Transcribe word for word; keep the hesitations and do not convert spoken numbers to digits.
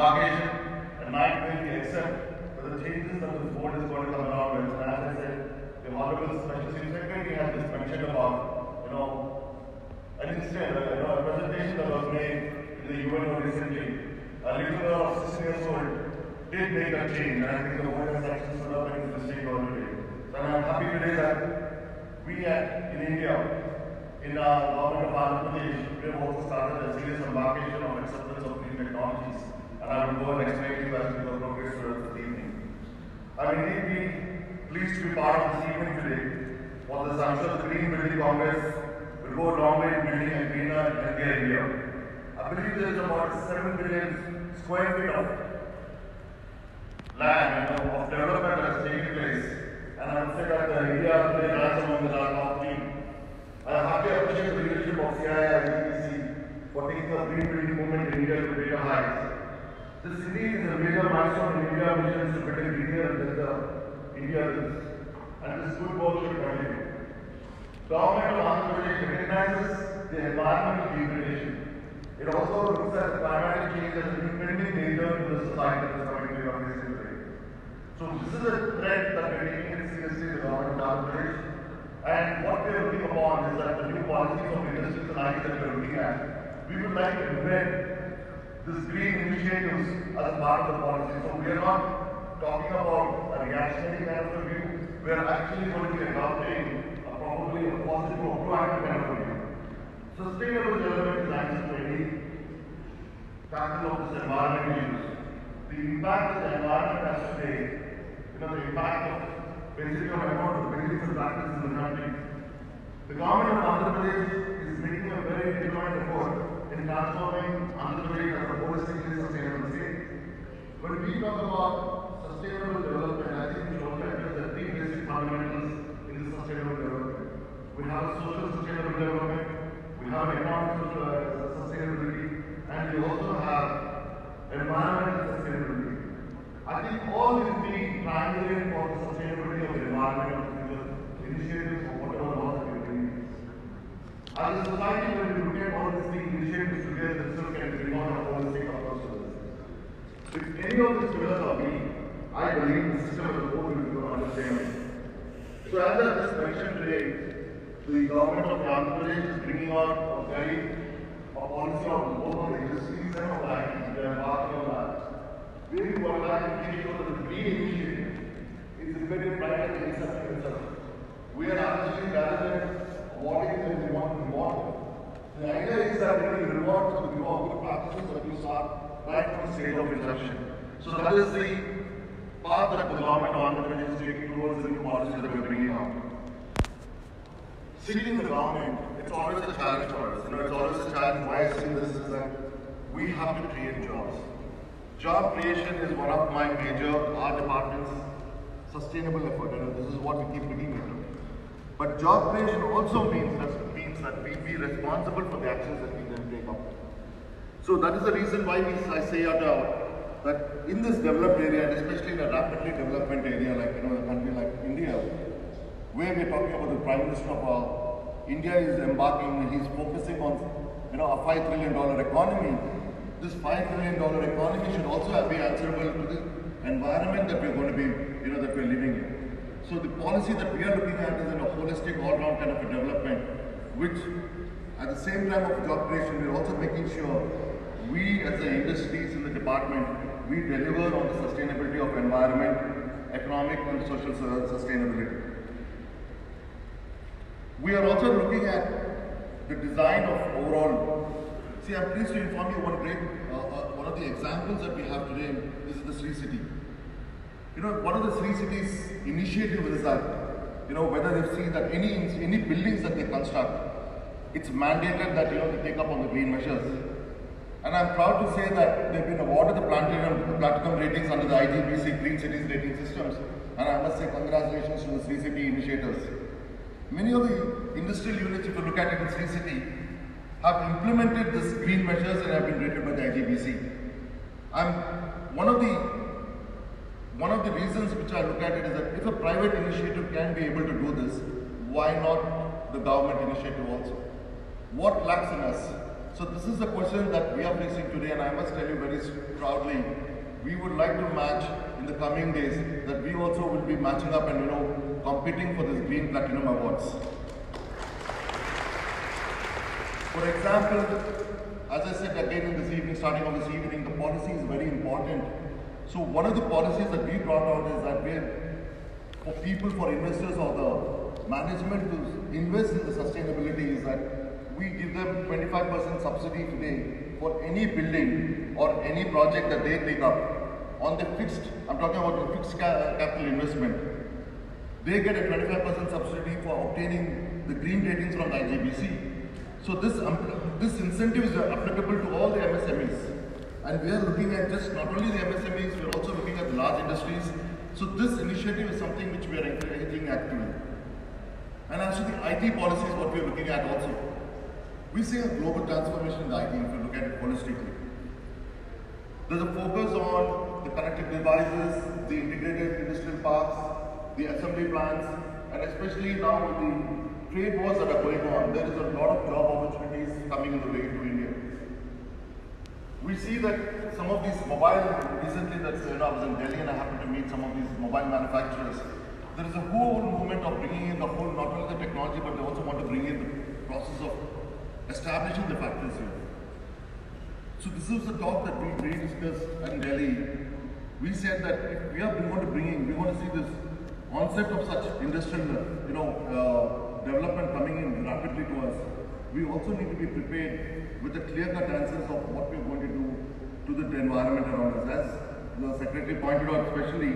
embarkation at nine twenty, except for the changes that the board is going to come around with. And as I said, the Honorable Special Chief Secretary has just mentioned about, you know, an incident, you know, a presentation that was made in the U N recently. A little girl of six years old did make a change, and I think the board has actually stood up against the state already. So I'm happy today that we at, in India, in our government of Andhra Pradesh, we have also started a serious embarkation of acceptance of new technologies. And I will go and explain to you as to the progress throughout this evening. I'm indeed pleased to be part of this evening today. For this, I'm sure the Green Building Congress will go a long way in building a greener and healthier India. I believe there is about seven billion square feet of land and of development that has taken place, and I would say that the India today ranks among the top three. I heartily appreciate the leadership of C I I I G B C for taking the green building movement in India to greater heights. This city is a major milestone in India's mission to build a greener than the India is, and this good work should continue. The government of Andhra Pradesh recognizes the environmental degradation. It also looks at climatic change as an impending danger to the society and the community we are facing today. So this is a threat that we are taking it seriously in the government of Andhra Pradesh. And what we are looking upon is that the new policies of industries and I T that we are looking at, we would like to embed these green initiatives as a part of the policy. So we are not talking about a reactionary kind of a view. We are actually going to be adopting a probably a positive or proactive kind of a view. Sustainable development is actually a factor of this environment issues. The impact that the environment has today, you know, the impact of basically on account of buildings and practices in the country. The government of Andhra Pradesh is making a very determined effort in transforming Andhra Pradesh as a holistically sustainable state. When we talk about sustainable development, I think we should also address the three basic fundamentals in this sustainable development. We have a social sustainable development. We have economic uh, sustainability, and we also have environmental sustainability. I think all these being triangulated for the sustainability of the environment, of the initiatives, or whatever laws that we bring. As a society, when we look at all these big initiatives together, the itself can bring on a holistic approach to this. If any of these pillars are weak, I believe the system as a whole will become understandable. So, as I just mentioned today, the government of Andhra Pradesh is bringing out a very a policy on both of the industries and of the I Ts. They are embarking on that. Really, what I can make sure that the green initiative is embedded right at the inception itself. We are actually rather than awarding them we want to reward. The idea is that we reward for the new good practices that you start right from the stage of inception. So that is the path that the government of Andhra Pradesh is taking towards the new policies that we are bringing out. Sitting in the government, it's always a challenge for us. You know, it's always a challenge. Why I say this is that we have to create jobs. Job creation is one of my major, our department's sustainable effort, and this is what we keep looking at. But job creation also means that, means that we be responsible for the actions that we then take up. So that is the reason why we, I say out loud that in this developed area, and especially in a rapidly development area like, you know, a country like India, where we are talking about the Prime Minister of uh, India is embarking, he's focusing on, you know, a five trillion dollar economy. This five trillion dollar economy should also be answerable to the environment that we're going to be, you know, that we're living in. So the policy that we are looking at is in a holistic, all-round kind of a development, which at the same time of job creation, we're also making sure we as the industries in the department, we deliver on the sustainability of environment, economic and social sustainability. We are also looking at the design of overall. See, I'm pleased to inform you one great, uh, uh, one of the examples that we have today is the Sri City. You know, one of the Sri City's initiative is that, you know, whether they see that any any buildings that they construct, it's mandated that, you know, they take up on the green measures. And I'm proud to say that they've been awarded the platinum, the platinum ratings under the I G B C Green Cities rating systems. And I must say congratulations to the Sri City initiators. Many of the industrial units, if you look at it in Sri City, have implemented these green measures and have been rated by the I G B C. I'm one of the one of the reasons which I look at it is that if a private initiative can be able to do this, why not the government initiative also? What lacks in us? So this is the question that we are facing today, and I must tell you very proudly, we would like to match in the coming days, that we also will be matching up and, you know, competing for this Green Platinum Awards. For example, as I said again in this evening, starting on this evening, the policy is very important. So one of the policies that we brought out is that we're for people, for investors or the management to invest in the sustainability is that we give them twenty-five percent subsidy today for any building or any project that they take up on the fixed, I'm talking about the fixed capital investment. They get a twenty-five percent subsidy for obtaining the green ratings from the I G B C. So this, um, this incentive is applicable to all the M S M Es, and we are looking at just not only the M S M Es, we are also looking at the large industries. So this initiative is something which we are encouraging actively. And actually the I T policy is what we are looking at also. We see a global transformation in the I T if you look at it holistically. There's a focus on the connected devices, the integrated industrial parks, the assembly plants, and especially now with the trade wars that are going on, there is a lot of job opportunities coming in the way to India. We see that some of these mobile, recently that I was in Delhi and I happened to meet some of these mobile manufacturers. There is a whole movement of bringing in the whole, not only the technology, but they also want to bring in the process of establishing the factories here. So this is the talk that we really discussed in Delhi. We said that if we are going to bring in, we want to see this concept of such industrial, you know, uh, development coming in rapidly to us, we also need to be prepared with the clear-cut answers of what we are going to do to the environment around us. As the Secretary pointed out, especially